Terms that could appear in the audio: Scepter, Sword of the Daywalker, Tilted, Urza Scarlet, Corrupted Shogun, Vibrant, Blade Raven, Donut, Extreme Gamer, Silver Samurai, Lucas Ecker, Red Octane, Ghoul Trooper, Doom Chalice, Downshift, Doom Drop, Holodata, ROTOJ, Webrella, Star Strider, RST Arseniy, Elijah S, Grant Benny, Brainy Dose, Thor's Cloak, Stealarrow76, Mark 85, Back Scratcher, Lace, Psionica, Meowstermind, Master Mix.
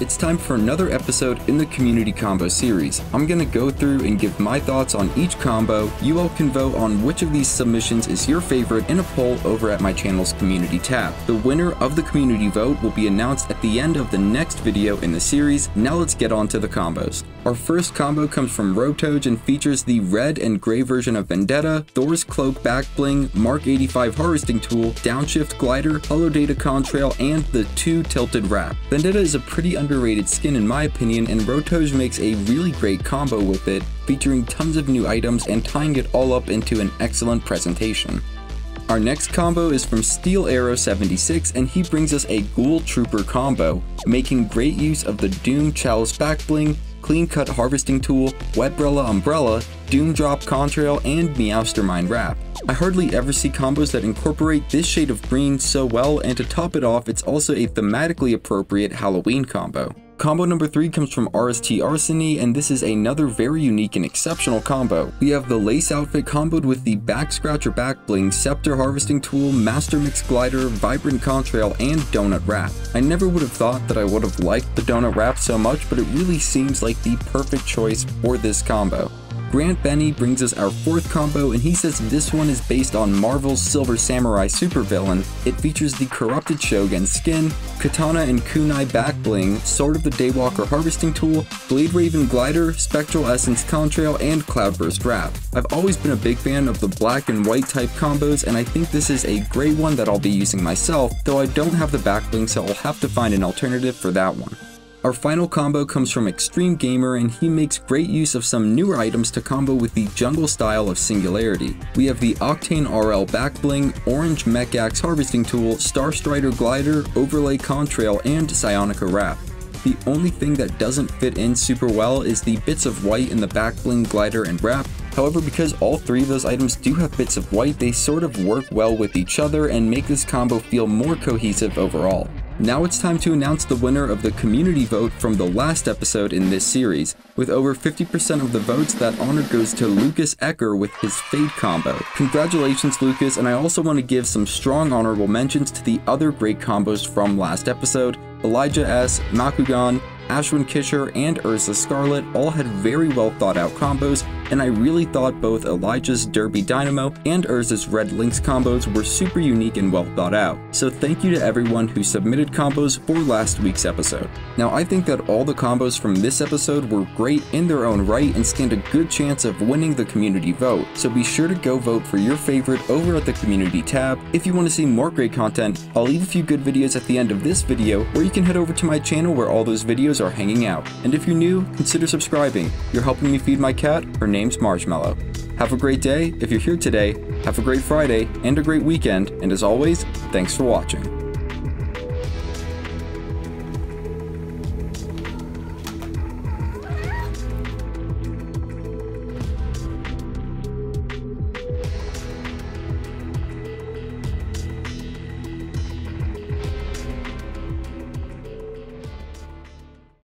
It's time for another episode in the community combo series. I'm going to go through and give my thoughts on each combo. You all can vote on which of these submissions is your favorite in a poll over at my channel's community tab. The winner of the community vote will be announced at the end of the next video in the series. Now let's get on to the combos. Our first combo comes from ROTOJ and features the red and gray version of Vendetta, Thor's Cloak Back Bling, Mark 85 Harvesting Tool, Downshift Glider, Holodata Contrail, and the 2 Tilted Wrap. Vendetta is a pretty underrated skin in my opinion, and ROTOJ makes a really great combo with it, featuring tons of new items and tying it all up into an excellent presentation. Our next combo is from Stealarrow76, and he brings us a Ghoul Trooper combo, making great use of the Doom Chalice Back Bling, Clean Cut Harvesting Tool, Webrella Umbrella, Doom Drop Contrail, and Meowstermind Wrap. I hardly ever see combos that incorporate this shade of green so well, and to top it off, it's also a thematically appropriate Halloween combo. Combo number 3 comes from RST Arseniy, and this is another very unique and exceptional combo. We have the Lace outfit comboed with the Back Scratcher Back Bling, Scepter Harvesting Tool, Master Mix Glider, Vibrant Contrail, and Donut Wrap. I never would have thought that I would have liked the Donut Wrap so much, but it really seems like the perfect choice for this combo. Grant Benny brings us our fourth combo, and he says this one is based on Marvel's Silver Samurai supervillain. It features the Corrupted Shogun skin, Katana and Kunai Back Bling, Sword of the Daywalker Harvesting Tool, Blade Raven Glider, Spectral Essence Contrail, and Cloudburst Wrap. I've always been a big fan of the black and white type combos, and I think this is a great one that I'll be using myself, though I don't have the Back Bling, so I'll have to find an alternative for that one. Our final combo comes from Extreme Gamer, and he makes great use of some newer items to combo with the jungle style of Singularity. We have the Octane RL Back Bling, Orange Mech Axe Harvesting Tool, Star Strider Glider, Overlay Contrail, and Psionica Wrap. The only thing that doesn't fit in super well is the bits of white in the Back Bling, Glider, and Wrap. However, because all three of those items do have bits of white, they sort of work well with each other and make this combo feel more cohesive overall. Now it's time to announce the winner of the community vote from the last episode in this series. With over 50% of the votes, that honor goes to Lucas Ecker with his Fade combo. Congratulations, Lucas, and I also want to give some strong honorable mentions to the other great combos from last episode. Elijah S., Makugan, Ashwin Kisher, and Urza Scarlet all had very well thought out combos, and I really thought both Elijah's Derby Dynamo and Urza's Red Lynx combos were super unique and well thought out, so thank you to everyone who submitted combos for last week's episode. Now I think that all the combos from this episode were great in their own right and stand a good chance of winning the community vote, so be sure to go vote for your favorite over at the community tab. If you want to see more great content, I'll leave a few good videos at the end of this video, or you can head over to my channel where all those videos are hanging out. And if you're new, consider subscribing. You're helping me feed my cat. Her name's Marshmallow. Have a great day if you're here today, have a great Friday and a great weekend, and as always, thanks for watching.